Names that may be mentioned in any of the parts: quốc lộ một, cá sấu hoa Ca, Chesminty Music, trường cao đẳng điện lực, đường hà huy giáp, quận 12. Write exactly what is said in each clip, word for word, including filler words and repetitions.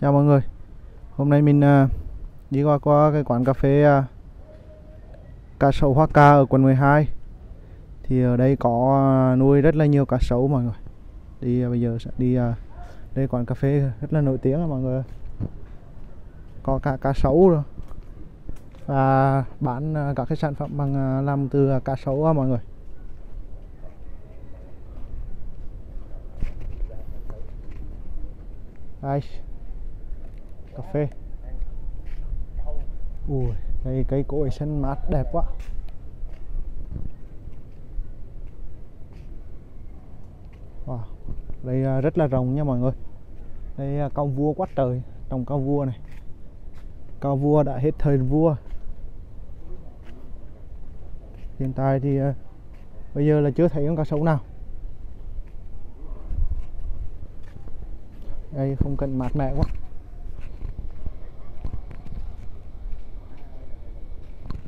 Chào mọi người. Hôm nay mình uh, đi qua qua cái quán cà phê uh, cá sấu Hoa Ca ở quận mười hai. Thì ở đây có uh, nuôi rất là nhiều cá sấu mọi người. Đi uh, bây giờ sẽ đi uh, đây quán cà phê rất là nổi tiếng mọi người. Có cả cá sấu rồi. Và bán uh, các cái sản phẩm bằng uh, làm từ uh, cá sấu uh, mọi người. Đây. Cà phê. Ui, đây cây cối xanh mát đẹp quá. Wow, đây rất là rộng nha mọi người. Đây cao vua quá trời, trồng cao vua này. Cao vua đã hết thời vua. Hiện tại thì bây giờ là chưa thấy con cá sấu nào. Đây không cần mát mẻ quá.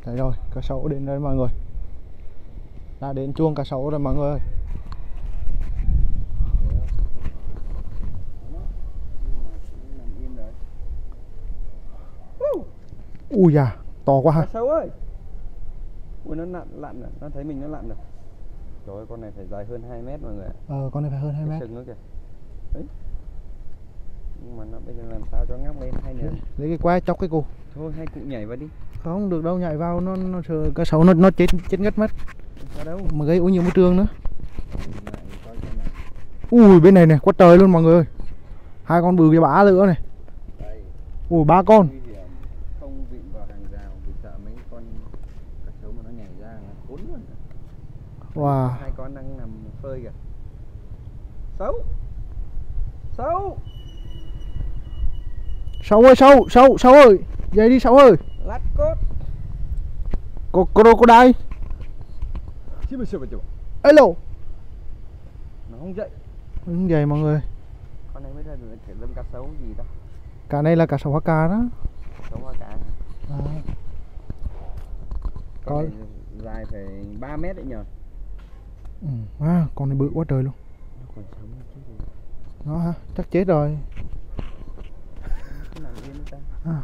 Đấy rồi, cá sấu đến đây mọi người. Đã đến chuông cá sấu rồi mọi người. Ui da, to quá ha. Cá sấu ơi. Ui nó lặn lặn rồi, nó thấy mình nó lặn rồi. Trời ơi, con này phải dài hơn hai mét mọi người ạ. Ờ, con này phải hơn hai mét. Cái sừng nữa kìa. Đấy. Nhưng mà nó bây giờ làm sao cho ngóc lên hay nữa. Lấy cái que chọc cái cụ. Thôi hai cụ nhảy vào đi. Không được đâu, nhảy vào nó nó sợ cá sấu nó nó chết chết ngất mất. Sao đâu mà gây ô nhiễm môi trường nữa. Ui bên này này quá trời luôn mọi người ơi. Hai con bự cái bã nữa này. Đây. Ui ba con. Không vịn vào hàng rào vì sợ mấy con cá sấu mà nó nhảy ra là khốn luôn. Wow. Hai con đang nằm phơi kìa. Sấu. Sấu. Sấu ơi, sấu, sấu, sấu ơi. Dậy đi sấu ơi. Lát cốt. Cô cô cô đây. Alo. Nó không dậy. Không dậy mọi người. Con này mới ra được thể lâm cá sấu gì ta. Cá này là cá sấu Hoa Ca đó. Sấu Hoa Ca. À. Con này dài phải ba mét đấy nhờ. Ừ, à, con này bự quá trời luôn. Nó còn sống chứ. Nó ha, chắc chết rồi. À.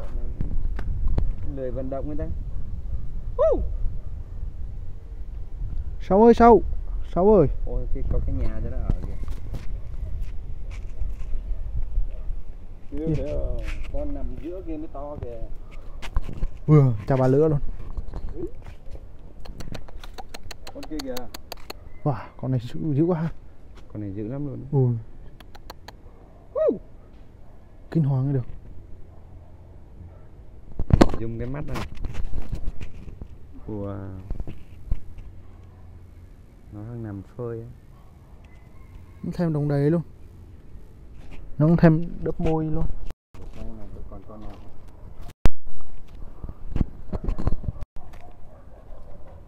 Lười vận động người ta. uh. Sấu ơi sấu. Sấu ơi. Ôi cái có cái nhà cho nó ở kìa. Chưa thấy rồi. Con nằm giữa kia mới to kìa. Ui chào bà lửa luôn. ừ. Con kia kìa. Wow con này dữ, dữ quá ha. Con này dữ lắm luôn. Ui uh. Kinh hoàng được. Dùng cái mắt này của nó đang nằm phơi ấy. Nó thêm đồng đầy luôn. Nó cũng thêm đớp môi luôn.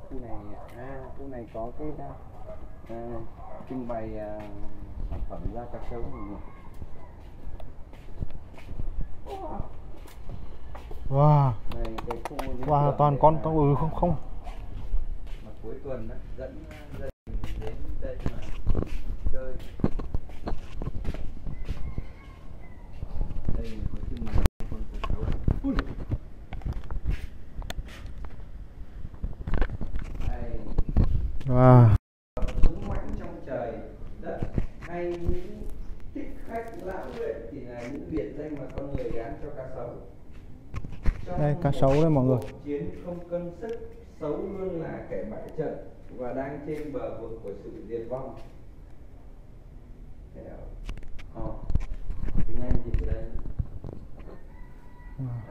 Khu này, à, khu này có cái à, trưng bày à, sản phẩm ra cá sấu. Wow. Này, cái khu wow, toàn con là... con ừ không không. Mà cuối tuần đó, dẫn gia đình đến đây mà chơi. Đây là có trưng bày con cá sấu. Ui. Đây. Wow. Súng mạnh trong trời đất hay những thích khách lão luyện thì là những biệt danh mà con người gán cho cá sấu. Đây cá sấu đấy mọi người. Chiến không cân sức, sấu luôn là kẻ bại trận và đang trên bờ vực của sự diệt vong. Thế nào? Ờ. Tiếng Anh thì đây.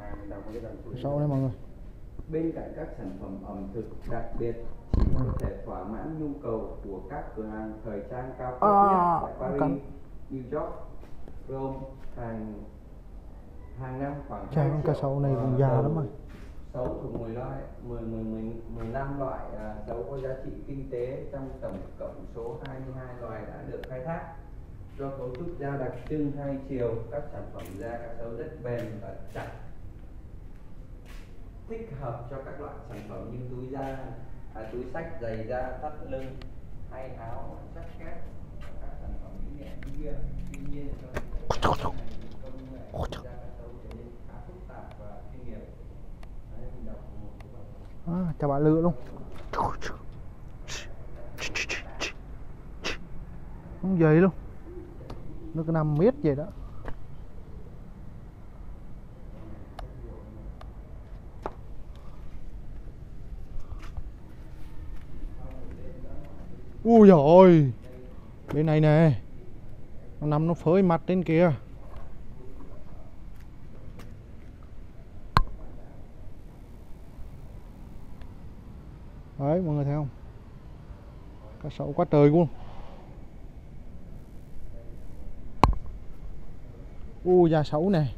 À, mình đọc cái dòng sấu đấy mọi người. Bên cạnh các sản phẩm ẩm thực đặc biệt chỉ có thể thỏa mãn nhu cầu của các cửa hàng thời trang cao cấp à, nhất tại Paris, New York, Rome, hàng hàng năm khoảng hai con cá sấu này cũng già lắm rồi. Sấu thuộc mười loại mười mười mười lăm loại sấu có giá trị kinh tế trong tổng cộng số hai mươi hai loài đã được khai thác. Do cấu trúc da đặc trưng hai chiều, các sản phẩm da cá sấu rất bền và chặt, thích hợp cho các loại sản phẩm như túi da, à, túi sách, giày da, thắt lưng hay áo chắc khác. Các sản phẩm như nhẹ kia, tuy nhiên do à, cho bạn lựa luôn. Không dày luôn, nó cứ năm mét vậy đó. Ui rồi, bên này nè, nó nằm nó phới mặt đến kìa. Đấy, mọi người thấy không? Cá sấu quá trời luôn. Ui, da sấu nè.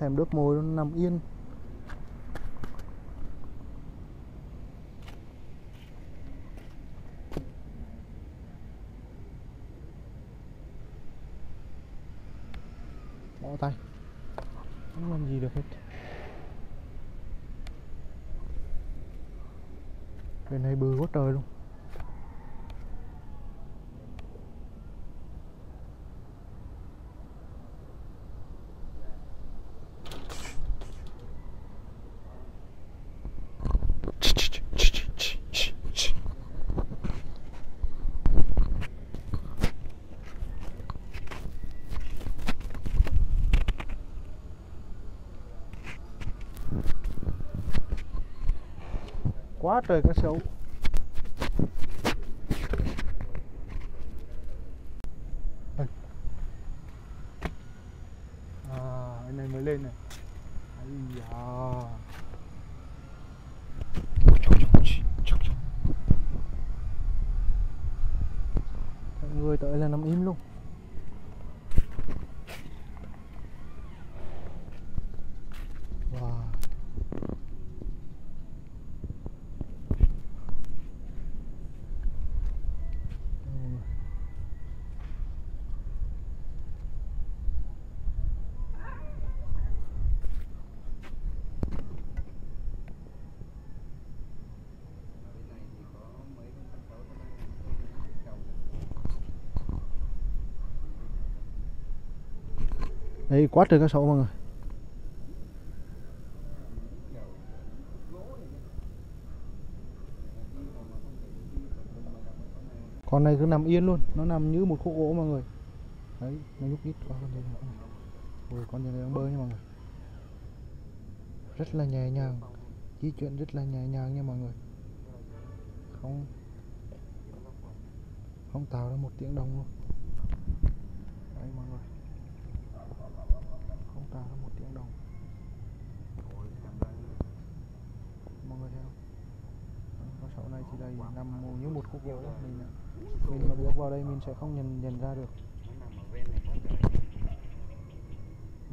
Thèm đớp mồi, nó nằm yên. Bỏ tay, không làm gì được hết. Bên này bừa quá trời luôn. Quá trời cá sấu. À, anh này mới lên này. Ây da. Người tới là nằm im luôn. Đấy, quá trời cá sấu mọi người. Con này cứ nằm yên luôn, nó nằm như một khúc gỗ mọi người. Đấy, nó nhúc nhích quá con này. Ôi, con này đang bơi nha mọi người. Rất là nhẹ nhàng, di chuyển rất là nhẹ nhàng nha mọi người. Không không tạo ra một tiếng động luôn. Đấy mọi người. Cả một tiếng đồng. Mọi người thấy không? Con sấu này thì đây nằm như một khúc gỗ. Mình mình mà bước vào đây mình sẽ không nhận nhận ra được.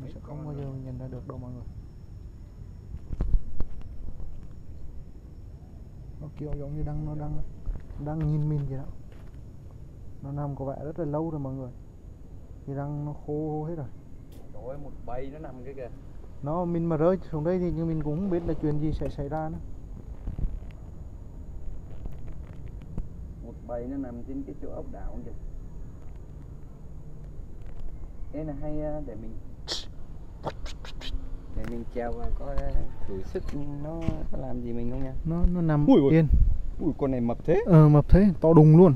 Mình sẽ không bao giờ nhận ra được đâu mọi người. Nó kiểu giống như đang nó đang đang nhìn mình vậy đó. Nó nằm có vẻ rất là lâu rồi mọi người. Thì răng nó khô hết rồi. Ôi, một bầy nó nằm cái kìa. Nó mình mà rơi xuống đây thì mình cũng không biết là chuyện gì sẽ xảy ra nữa. Một bầy nó nằm trên cái chỗ ốc đảo kìa. Thế là hay để mình để mình trèo vào coi thử sức nó có làm gì mình không nha. Nó nó nằm ui, ui. yên. Ui, con này mập thế. Ờ mập thế, to đùng luôn.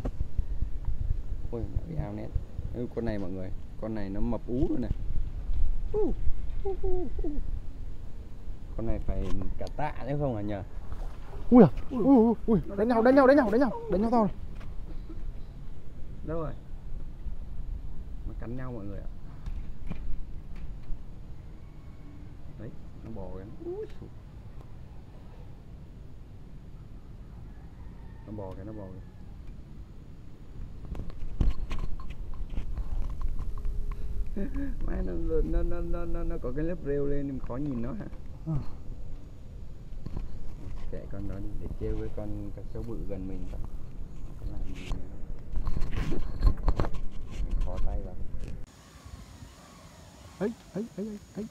Ôi bị ao nét. Ui, con này mọi người, con này nó mập ú rồi này. Con này phải cả tạ chứ không hả nhờ? Ui à, ui, ui, ui. Đánh nhau, đánh nhau, đánh nhau, đánh nhau, đánh nhau to này. Đâu rồi? Nó cắn nhau mọi người ạ. Đấy, nó bò kìa. Nó bò kìa, nó bò kìa. Má nó, nó, nó, nó, nó, nó có cái lớp rêu lên em khó nhìn nó hả? À. Kệ con đó để trêu với con cá sấu bự gần mình thôi. Khó tay vào. Ấy, ấy, ấy, ấy.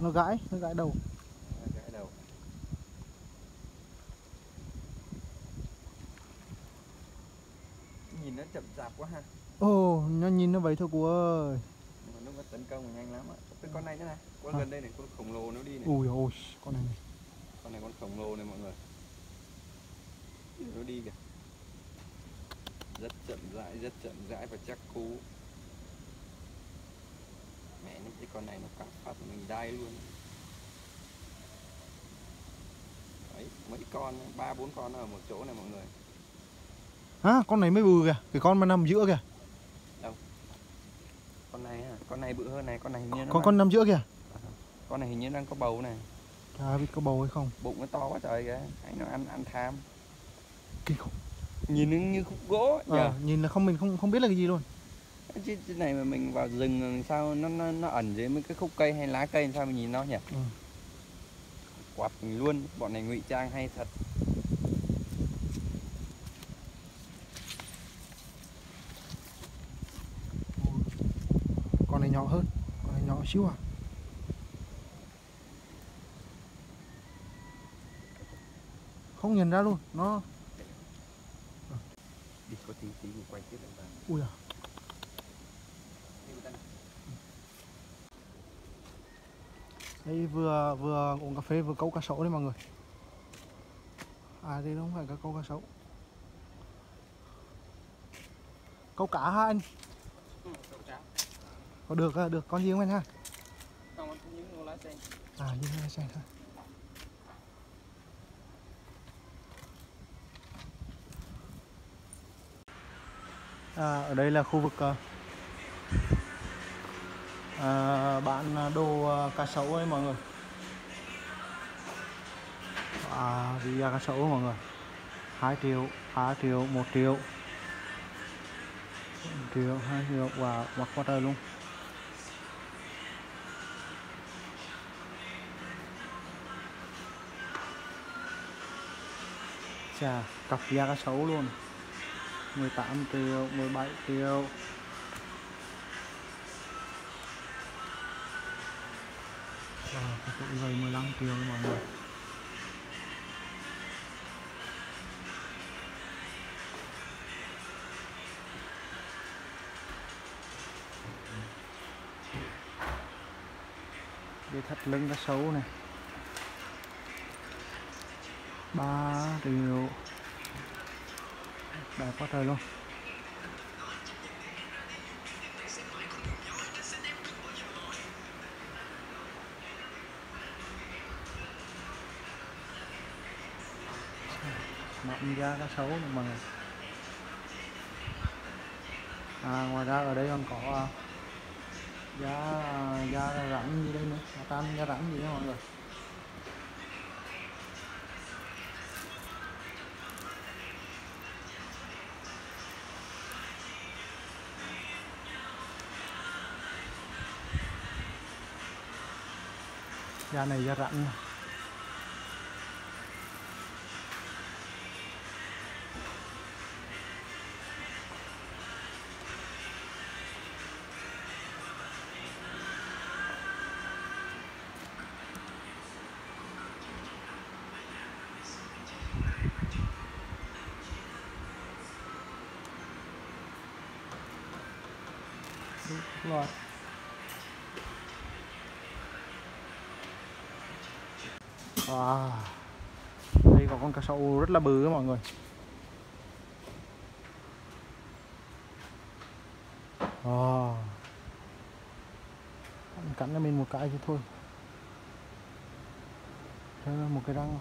Nó gãi, nó gãi đầu. Nó gãi đầu. nó chậm chạp quá ha. Ồ, oh, nó nhìn nó vậy thôi cô ơi. Mà nó có tấn công nhanh lắm á. Cái con này nữa này, con à. Gần đây này, con khổng lồ nó đi này. Ui ôi, con này này. Con này con khổng lồ này mọi người. Nó đi kìa. Rất chậm rãi, rất chậm rãi và chắc cú. Mẹ nó cái con này nó cắn phát mình đai luôn. Đấy, mấy con, ba bốn con ở một chỗ này mọi người. À, con này mới bự kìa, cái con mà nằm giữa kìa. Đâu? Con này à, con này bự hơn này, con này hình như nó Con con nằm giữa kìa. À, con này hình như đang có bầu này. À, biết có bầu hay không? Bụng nó to quá trời kìa, anh nó ăn ăn tham. Kinh khủng. Nhìn như khúc gỗ ấy, à, nhìn là không mình không không biết là cái gì luôn. Chứ cái này mà mình vào rừng sao nó nó, nó ẩn dưới mấy cái khúc cây hay lá cây sao mình nhìn nó nhỉ? Ừ. Quạt mình luôn, bọn này ngụy trang hay thật. Con này nhỏ hơn, con này nhỏ xíu à. Không nhìn ra luôn, nó à. Đi có tí tí quay tiếp lại. Ui à. Đây vừa vừa uống cà phê vừa câu cá sấu đấy mọi người. À đây nó không phải cá câu cá sấu. Câu cá ha anh. Ừ, câu cá. Có được được con gì không anh ha? Không, con những con lá sen. À những lá sen thôi. À, ở đây là khu vực uh, À, bán đồ cá sấu ấy mọi người. À, đi ra cá sấu mọi người. Hai triệu, ba triệu, một triệu, một triệu, hai triệu và mặc quá trời luôn. Chà, cặp da cá sấu luôn. Mười tám triệu, mười bảy triệu. À, cái tụi gầy mười lăm triệu mọi người. Đây thắt lưng cá sấu này ba triệu. Đẹp quá trời luôn. Mặn da cá sấu mà mọi người. À, ngoài ra ở đây còn có da da rắn gì đây nữa, tam da rắn gì đó mọi người. Da này da rắn. Rồi. Wow. Đây có con cá sấu rất là bự đó mọi người. Wow. Cắn cho mình một cái thì thôi. Đây là một cái răng.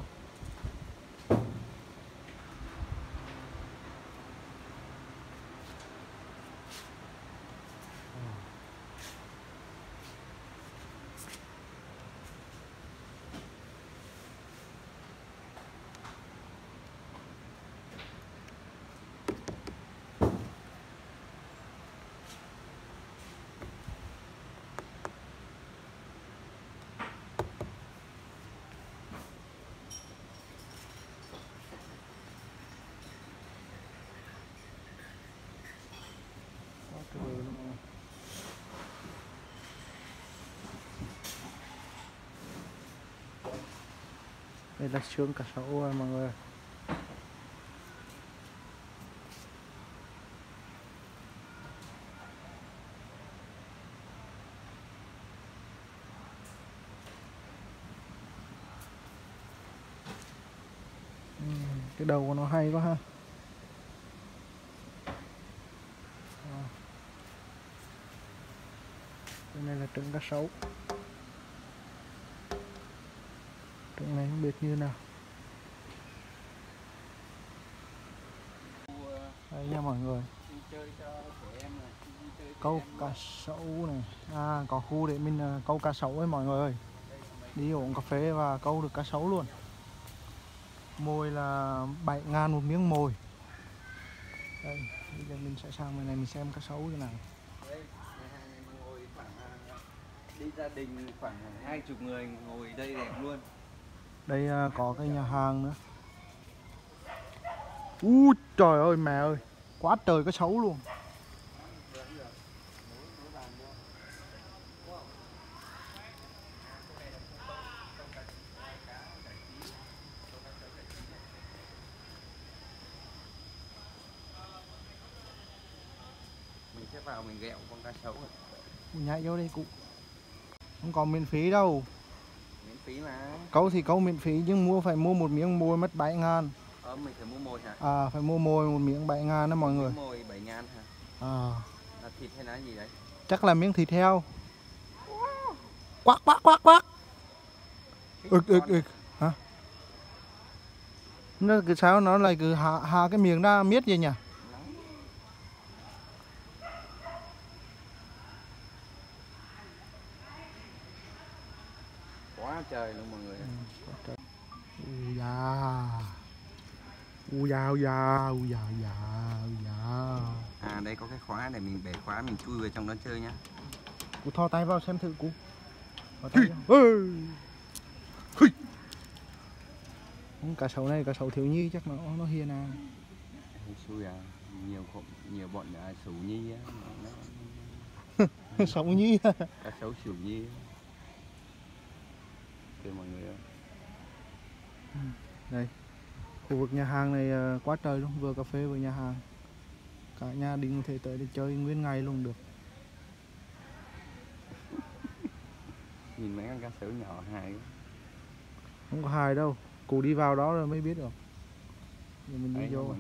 Đây là xương cá sấu mọi người. Cái đầu của nó hay quá ha. Đây này là trứng cá sấu. Trứng này không biết như nào. Đây nha mọi người, câu cá sấu này. À, có khu để mình câu cá sấu ấy mọi người ơi. Đi uống cà phê và câu được cá sấu luôn. Mồi là bảy ngàn một miếng mồi. Đây, bây giờ mình sẽ sang bên này mình xem cá sấu thế nào. Đi gia đình khoảng hai mươi người ngồi đây đẹp luôn. Đây có cái nhà hàng nữa. Úi trời ơi mẹ ơi, quá trời cá sấu luôn. Mình sẽ vào mình ghẹo con cá sấu rồi. Nhảy vô đây cụ. Không có miễn phí đâu. Miễn phí mà. Câu thì câu miễn phí nhưng mua phải mua một miếng mồi mất bảy ngàn. Ờ, mình phải mua mồi hả? À, phải mua mồi một miếng bảy ngàn đó mọi người. Mồi bảy ngàn hả? À. Là thịt hay là gì đấy? Chắc là miếng thịt heo. Quắc quắc quắc quắc. Ực ực ực. Hả? Nó cứ sao nó lại cứ hạ hạ cái miếng ra miết vậy nhỉ? Quá trời luôn mọi người. Ừ, ui da. Ui da, ui da, ui da, ui da, ui da. À đây có cái khóa để mình bẻ khóa mình chui vào trong đó chơi nhá. Cụ thò tay vào xem thử cụ. Cá sấu này cá sấu thiếu nhi chắc nó nó hiền à. Xui à, nhiều khổ, nhiều bọn là sấu nhi á. Sấu nhi. Cá sấu sấu nhi. Đây mọi người ơi. Đây. Khu vực nhà hàng này quá trời luôn, vừa cà phê vừa nhà hàng. Cả nhà đình có thể tới để chơi nguyên ngày luôn được. Nhìn mấy con cá sấu nhỏ hài. Không có hài đâu, cụ đi vào đó rồi mới biết được. Giờ mình đi đấy, vô.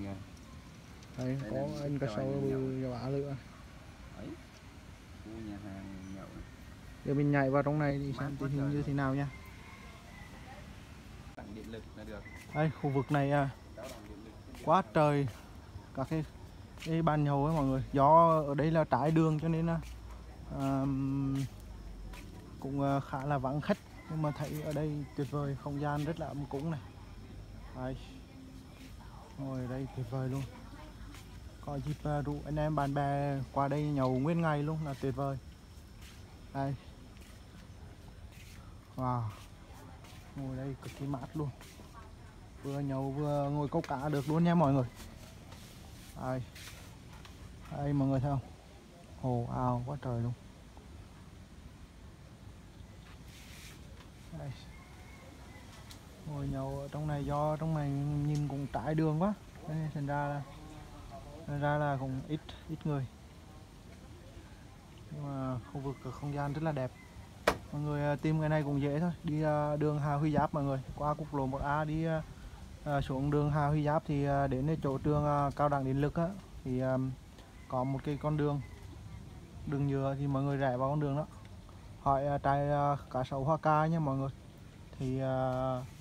Đây, có anh cá sấu nhà bả nữa. Đấy. Khu nhà hàng nhậu. Giờ mình nhảy vào trong này đi xem tình hình như thế nào nha. Điện lực là được. Đây, khu vực này à, quá trời các cái, cái bàn nhậu ấy mọi người. Gió ở đây là trái đường cho nên à, cũng khá là vắng khách. Nhưng mà thấy ở đây tuyệt vời, không gian rất là ấm cúng này. Đây, ngồi ở đây tuyệt vời luôn. Có dịp rủ anh em bạn bè qua đây nhậu nguyên ngày luôn là tuyệt vời. Đây. Wow, ngồi đây cực kỳ mát luôn, vừa nhậu vừa ngồi câu cá được luôn nha mọi người. Đây, đây mọi người thấy không, hồ ao quá trời luôn. Đây, ngồi nhậu ở trong này do trong này nhìn cũng trải đường quá nên thành ra là thành ra là cũng ít ít người, nhưng mà khu vực không gian rất là đẹp. Mọi người tìm cái này cũng dễ thôi, đi đường Hà Huy Giáp mọi người, qua quốc lộ một A đi xuống đường Hà Huy Giáp thì đến chỗ trường cao đẳng điện lực á, thì có một cái con đường đường nhựa thì mọi người rẽ vào con đường đó. Hỏi trái cá sấu Hoa Ca nha mọi người, thì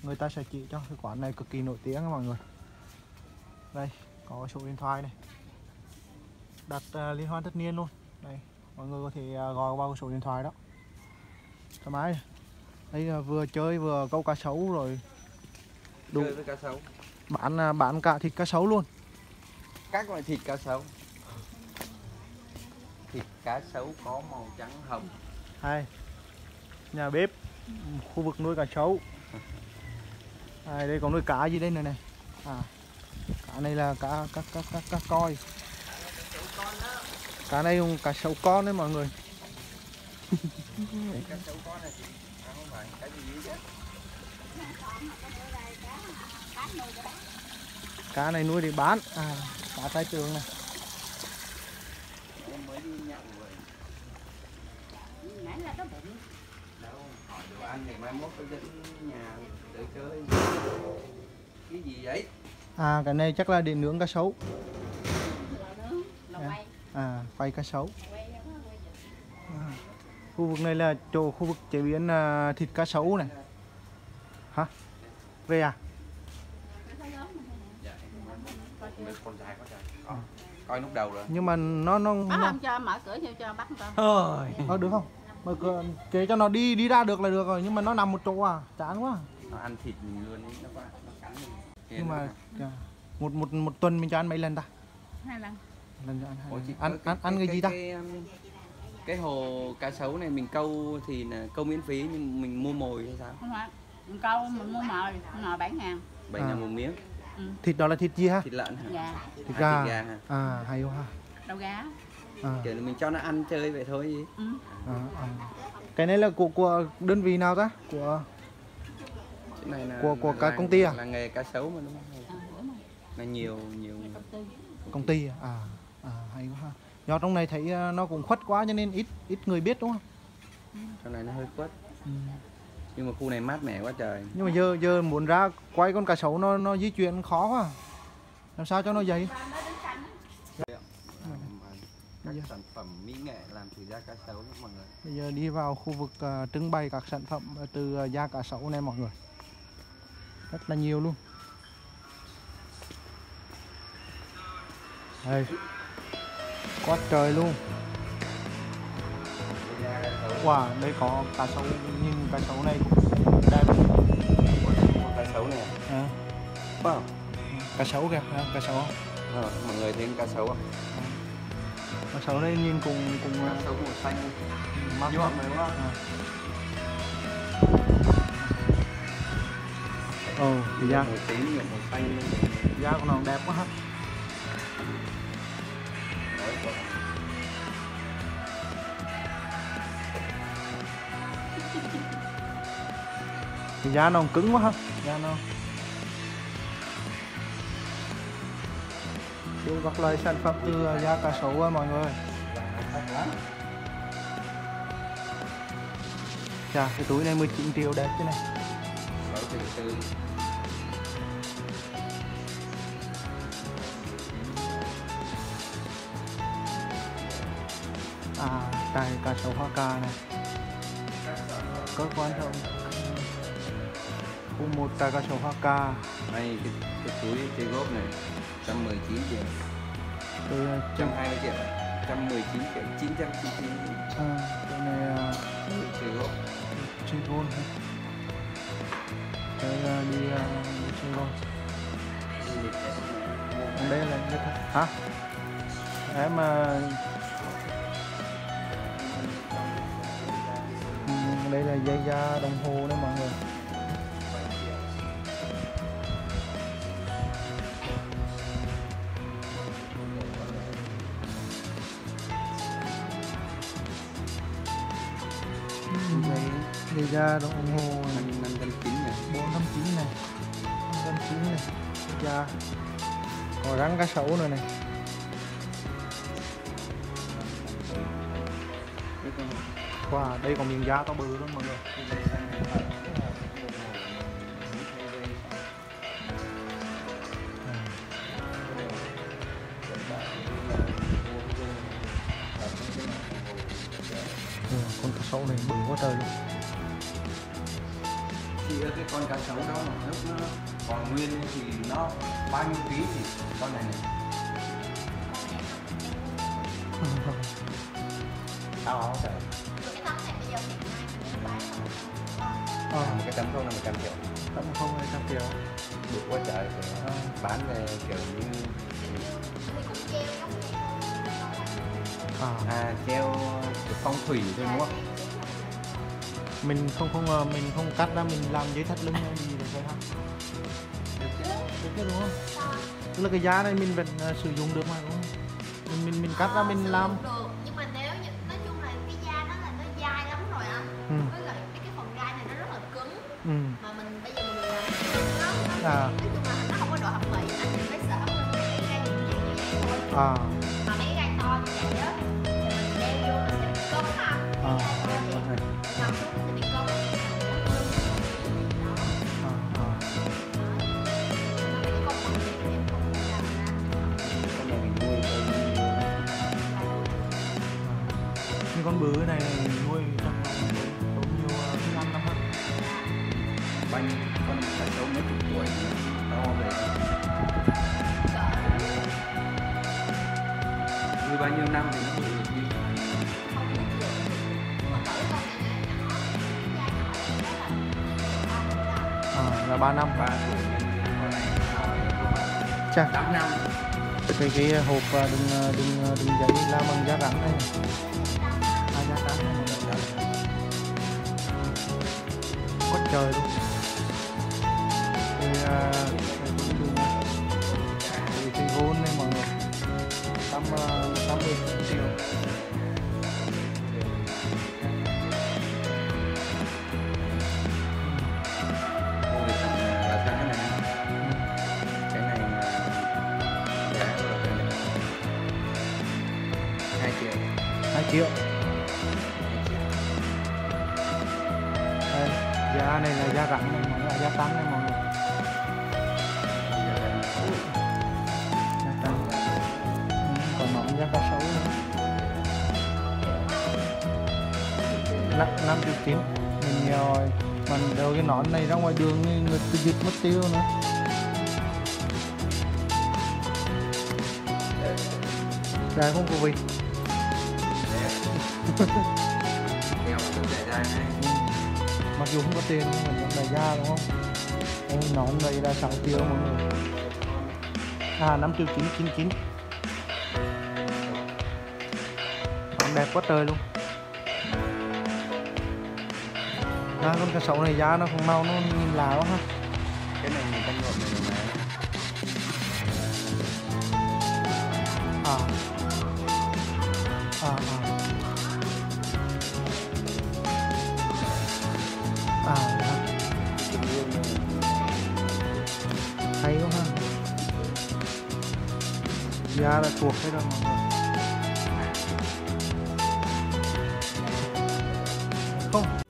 người ta sẽ chỉ cho. Cái quán này cực kỳ nổi tiếng mọi người. Đây, có số điện thoại này. Đặt liên hoan tất niên luôn. Đây, mọi người có thể gọi vào số điện thoại đó. Thoải mái. Đây vừa chơi vừa câu cá sấu rồi. Đúng. Chơi với cá sấu. Bán bán cả thịt cá sấu luôn. Các loại thịt cá sấu. Thịt cá sấu có màu trắng hồng. Hai. Nhà bếp, khu vực nuôi cá sấu. À, đây còn nuôi cá gì đây này này. À. Cá này là cá các các các cá coi. Cá này cũng cá sấu con đấy mọi người. Cá sấu con này chị, à, không phải, cá gì chứ? Cá này nuôi để bán, à, cá trái trường này. Em mới đi nhậu rồi. Nãy là có bệnh. Đâu, hỏi đồ ăn thì mai mốt tôi dẫn nhà tới chơi. Cái gì vậy? À, cái này chắc là để nướng cá sấu. À, quay cá sấu. À, khu vực này là chỗ khu vực chế biến uh, thịt cá sấu này. Hả? Về à? À. Coi nút đầu rồi. Nhưng mà nó nó bác không cho mở cửa cho cho bác không. Thôi. Ờ, được không? Mở cửa chế cho nó đi đi ra được là được rồi, nhưng mà nó nằm một chỗ à, chán quá. Nó ăn thịt luôn ấy, nó quá, nó cắn luôn. Nhưng mà một một một tuần mình cho ăn mấy lần ta? Hai lần. Lần cho ăn hai. Ủa, lần. Ăn, cái, ăn ăn cái, cái gì ta? Cái, cái hồ cá sấu này mình câu thì là câu miễn phí, nhưng mình mua mồi hay sao? Không phải. Mình câu mình mua mồi, mồi bảy ngàn. Bảy ngàn một miếng. Ừ. Thịt đó là thịt gì ha? Thịt lợn hả? Dạ. Thịt gà. Thịt gà hả? À, hay quá. Đầu gà. À. Kiểu là mình cho nó ăn chơi vậy thôi gì. Ừ. À, à. Cái này là của của đơn vị nào ta? Của cái này là của của là, cả công ty à? Là nghề cá sấu mà đúng không? À, là nhiều nhiều công ty. Công ty à? À, à hay quá ha. Do trong này thấy nó cũng khuất quá cho nên ít ít người biết đúng không? Ừ. Trong này nó hơi khuất. Ừ. Nhưng mà khu này mát mẻ quá trời. Nhưng mà giờ giờ muốn ra quay con cá sấu nó nó di chuyển khó quá. Làm sao cho nó dậy? Các sản phẩm mỹ nghệ làm từ da cá sấu mọi người. Bây giờ đi vào khu vực uh, trưng bày các sản phẩm từ uh, da cá sấu này mọi người. Rất là nhiều luôn. Đây. Quá trời luôn. Wow, đây có cá sấu, nhưng cá sấu này cũng đẹp. Cá sấu này à? Wow. Cá sấu kìa, cá sấu không? Ờ, mọi người thấy cá sấu không? Cá sấu này nhìn cùng... cùng cá sấu màu xanh. Mát mẻ đúng không? Ồ, thì da màu tím, màu xanh. Da của nó đẹp quá ha. Da nó cứng quá ha, da nó. Đây các loại sản phẩm từ da cá sấu rồi mọi người. Chà, cái túi này mười chín triệu đẹp thế này. À, tại cá sấu hoa Ca này. Có quan trọng. Khu một tại cá sấu hoa Ca. Đây cái, cái túi chơi góp này một trăm mười chín triệu. Tôi một trăm hai mươi triệu. một trăm mười chín triệu chín trăm chín mươi chín. À, cái này chơi góp. Chơi gôn. Đây là đi chơi gôn. Đây là cái thật. Hả? Em mà đây là dây da đồng hồ đó mọi người. Dây da đồng hồ này năm trăm chín mươi này, bốn trăm chín mươi này, năm trăm chín mươi này. Da còn rắn cá sấu nữa này. Wow, đây còn miếng da to bự luôn mọi người. Ừ, con cá sấu này bự quá trời luôn. Thì cái con cá sấu đó mà lúc nó còn nguyên thì nó ba mươi ký thì con này này. Tao không sợ. Ờ, à, một cái tấm không là một trăm triệu. Tấm không là một trăm triệu. Được quá trời, nó bán về kiểu như... À, à treo phong thủy thôi đúng không? Mình không không mình không cắt ra, mình làm dưới thắt lưng hay gì được phải không? Được chứ. Được chứ đúng không? Tức là cái giá này mình vẫn uh, sử dụng được mà đúng không? Mình, mình, mình cắt ra mình làm. Ừ. Mà mình bây giờ mình làm nó, nó, à. Nó không có độ hợp mỹ, anh phải sợ hơn mấy cái gai như vậy thôi. À. Mà mấy cái gai to như vậy đó, thì mình đeo vô mình sẽ bị cống ha. À. Cái gai to thì nằm xuống nó sẽ bị cống. Đó. À. bự cái này nuôi trong bao nhiêu uh, năm năm hơn. Bánh con cá sấu mấy chục tuổi nó về. Nuôi bao nhiêu năm thì nó bự được như. À, là ba năm ba tuổi. Chà. tám năm. Cái cái hộp đừng đừng đừng giấy là bằng giá rắn này. Hai giá rắn này có trời luôn. Thì cái gôn này mọi người tám mươi triệu. hai triệu. Đây, giá này là giá rắn này, là giá tăng này mọi người. Giá tăng. Còn mỏng giá cá sấu nữa. năm triệu chín. Mình rồi, mình đeo cái nón này ra ngoài đường người ta giật mất tiêu nữa. Đây không có vị. Mặc dù không có tiền nhưng mình vẫn ra đúng không? Em nón đây là sáu triệu mọi người. À năm triệu chín trăm chín mươi chín. Nón đẹp quá trời luôn. À, con cá sấu này giá nó không mau, nó nhìn lạ quá ha. Cái này mình canh gọn mình mà. À. À à. À, hay quá ha. Giá là thuộc cái đó mọi người. Không